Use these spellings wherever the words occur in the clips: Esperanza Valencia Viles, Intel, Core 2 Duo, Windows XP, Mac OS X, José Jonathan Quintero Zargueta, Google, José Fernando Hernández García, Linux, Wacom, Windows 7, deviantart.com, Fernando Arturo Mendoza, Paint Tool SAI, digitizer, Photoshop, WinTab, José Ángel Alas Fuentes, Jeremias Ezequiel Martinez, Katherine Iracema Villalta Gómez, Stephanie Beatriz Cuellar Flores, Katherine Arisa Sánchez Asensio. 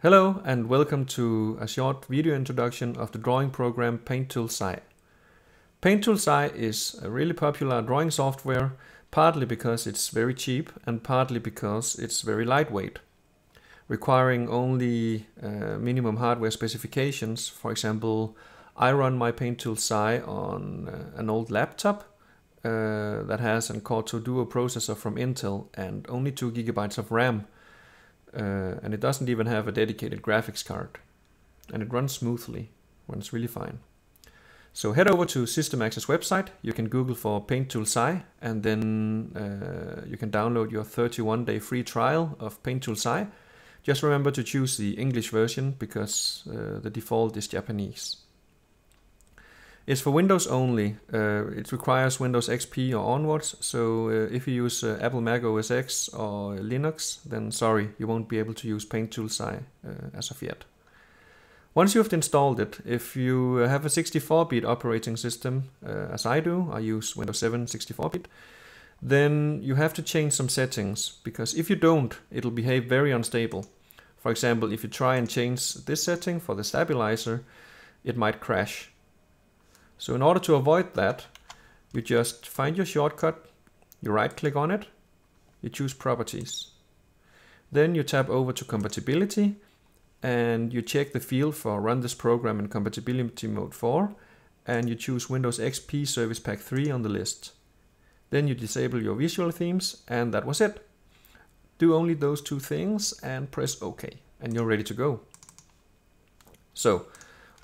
Hello and welcome to a short video introduction of the drawing program Paint Tool SAI. Paint Tool SAI is a really popular drawing software, partly because it's very cheap and partly because it's very lightweight, requiring only minimum hardware specifications. For example, I run my Paint Tool SAI on an old laptop that has a Core 2 Duo processor from Intel and only 2 GB of RAM. And it doesn't even have a dedicated graphics card, and it runs smoothly, runs really fine. So head over to System Access website, you can Google for Paint Tool SAI, and then you can download your 31-day free trial of Paint Tool SAI. Just remember to choose the English version because the default is Japanese. It's for Windows only. It requires Windows XP or onwards, so if you use Apple Mac OS X or Linux, then sorry, you won't be able to use Paint Tool SAI as of yet. Once you've installed it, if you have a 64-bit operating system, as I do, I use Windows 7 64-bit, then you have to change some settings, because if you don't, it'll behave very unstable. For example, if you try and change this setting for the stabilizer, it might crash. So in order to avoid that, you just find your shortcut, you right-click on it, you choose Properties. Then you tap over to Compatibility, and you check the field for Run this program in Compatibility Mode 4, and you choose Windows XP Service Pack 3 on the list. Then you disable your visual themes, and that was it. Do only those two things and press OK, and you're ready to go. So,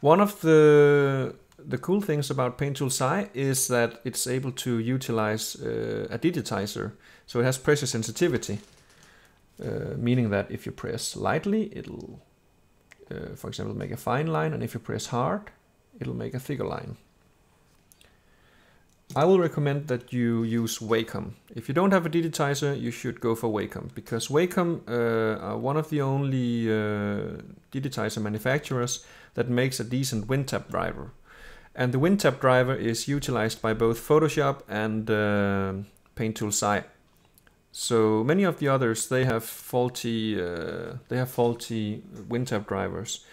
one of the cool things about Paint Tool SAI is that it's able to utilize a digitizer, so it has pressure sensitivity, meaning that if you press lightly, it'll, for example, make a fine line, and if you press hard, it'll make a thicker line. I will recommend that you use Wacom. If you don't have a digitizer, you should go for Wacom, because Wacom are one of the only digitizer manufacturers that makes a decent WinTab driver. And the WinTab driver is utilized by both Photoshop and Paint Tool SAI. So many of the others, they have faulty WinTab drivers,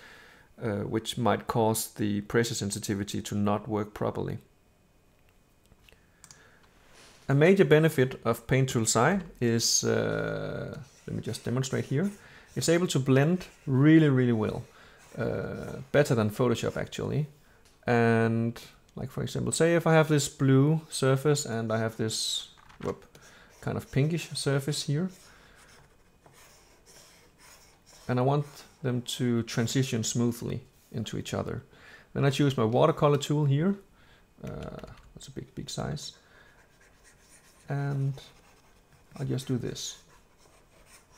which might cause the pressure sensitivity to not work properly. A major benefit of Paint Tool SAI is, let me just demonstrate here, it's able to blend really, really well, better than Photoshop actually. And like for example, say if I have this blue surface and I have this kind of pinkish surface here, and I want them to transition smoothly into each other, then I choose my watercolor tool here. That's a big size, and I just do this.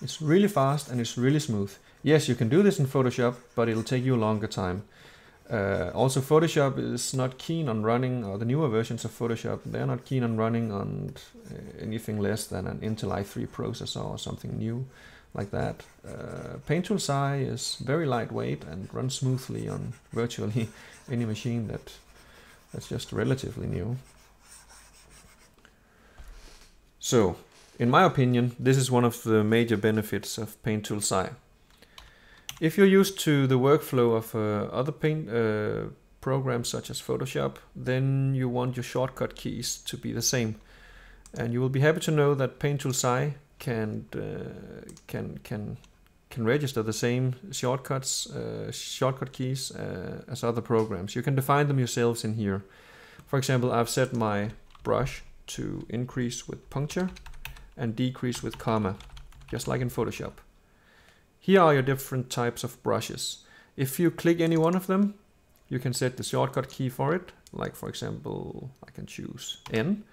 It's really fast and it's really smooth. Yes, you can do this in Photoshop, but it'll take you a longer time. Also, Photoshop is not keen on running, or the newer versions of Photoshop, they're not keen on running on anything less than an Intel i3 processor or something new like that. Paint Tool SAI is very lightweight and runs smoothly on virtually any machine that's just relatively new. So, in my opinion, this is one of the major benefits of Paint Tool SAI. If you're used to the workflow of other paint programs such as Photoshop, then you want your shortcut keys to be the same. And you will be happy to know that Paint Tool SAI can register the same shortcuts, shortcut keys as other programs. You can define them yourselves in here. For example, I've set my brush to increase with puncture and decrease with comma, just like in Photoshop. Here are your different types of brushes. If you click any one of them, you can set the shortcut key for it. Like for example, I can choose N.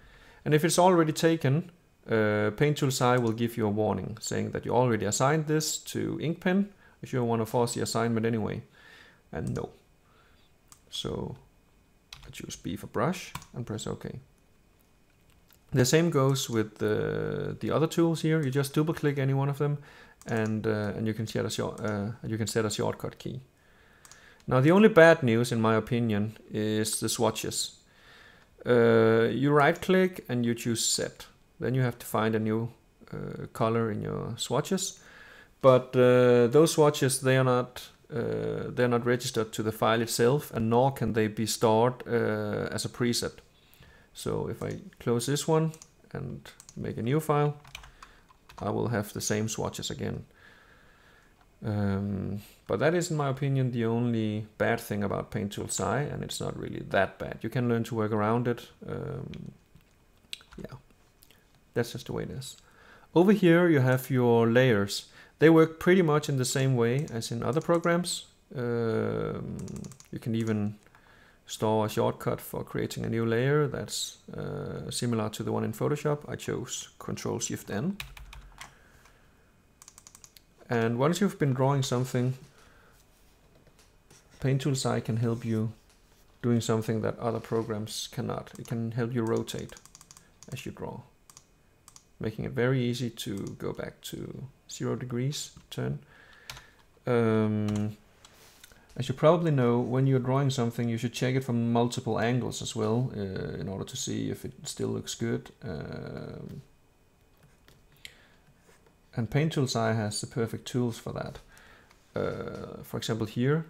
And if it's already taken, Paint Tool SAI will give you a warning saying that you already assigned this to ink pen, if you want to force the assignment anyway. And no. So I choose B for brush and press OK. The same goes with the other tools here. You just double click any one of them, and you can set a shortcut key. Now the only bad news, in my opinion, is the swatches. You right click and you choose set. Then you have to find a new color in your swatches. But those swatches, they're not registered to the file itself, and nor can they be stored as a preset. So if I close this one and make a new file, I will have the same swatches again. But that is, in my opinion, the only bad thing about Paint Tool SAI, and it's not really that bad. You can learn to work around it. Yeah, that's just the way it is. Over here you have your layers. They work pretty much in the same way as in other programs. You can even store a shortcut for creating a new layer that's similar to the one in Photoshop. I chose Ctrl-Shift-N. And once you've been drawing something, Paint Tool SAI can help you doing something that other programs cannot. It can help you rotate as you draw, making it very easy to go back to 0 degrees turn. As you probably know, when you're drawing something, you should check it from multiple angles as well in order to see if it still looks good. And Paint Tool SAI has the perfect tools for that. For example, here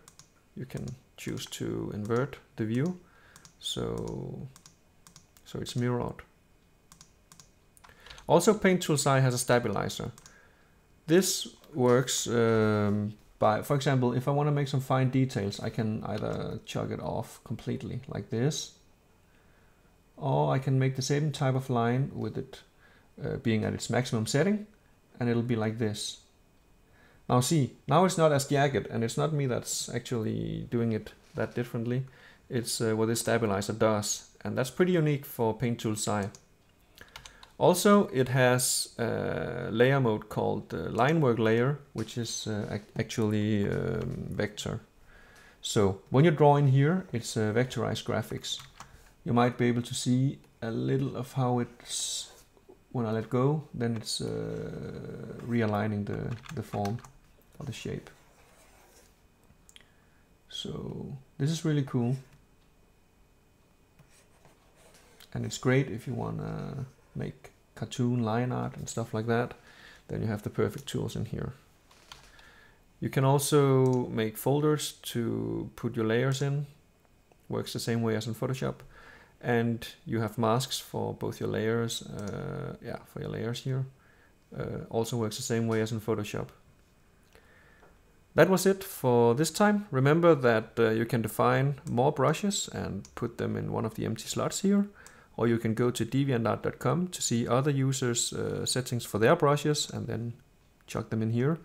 you can choose to invert the view, so it's mirrored. Also, Paint Tool SAI has a stabilizer. This works by, for example, if I want to make some fine details, I can either chug it off completely like this, or I can make the same type of line with it being at its maximum setting, and it'll be like this. Now see, now it's not as jagged, and it's not me that's actually doing it that differently. It's what this stabilizer does, and that's pretty unique for Paint Tool SAI. Also, it has a layer mode called line work layer, which is actually vector. So when you draw in here, it's vectorized graphics. You might be able to see a little of how it's, when I let go, then it's realigning the form or the shape. So this is really cool. And it's great if you want to make cartoon line art and stuff like that, then you have the perfect tools in here. You can also make folders to put your layers in. Works the same way as in Photoshop. And you have masks for both your layers, for your layers here. Also works the same way as in Photoshop. That was it for this time. Remember that you can define more brushes and put them in one of the empty slots here. Or you can go to deviantart.com to see other users' settings for their brushes and then chuck them in here.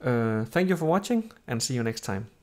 Thank you for watching, and see you next time.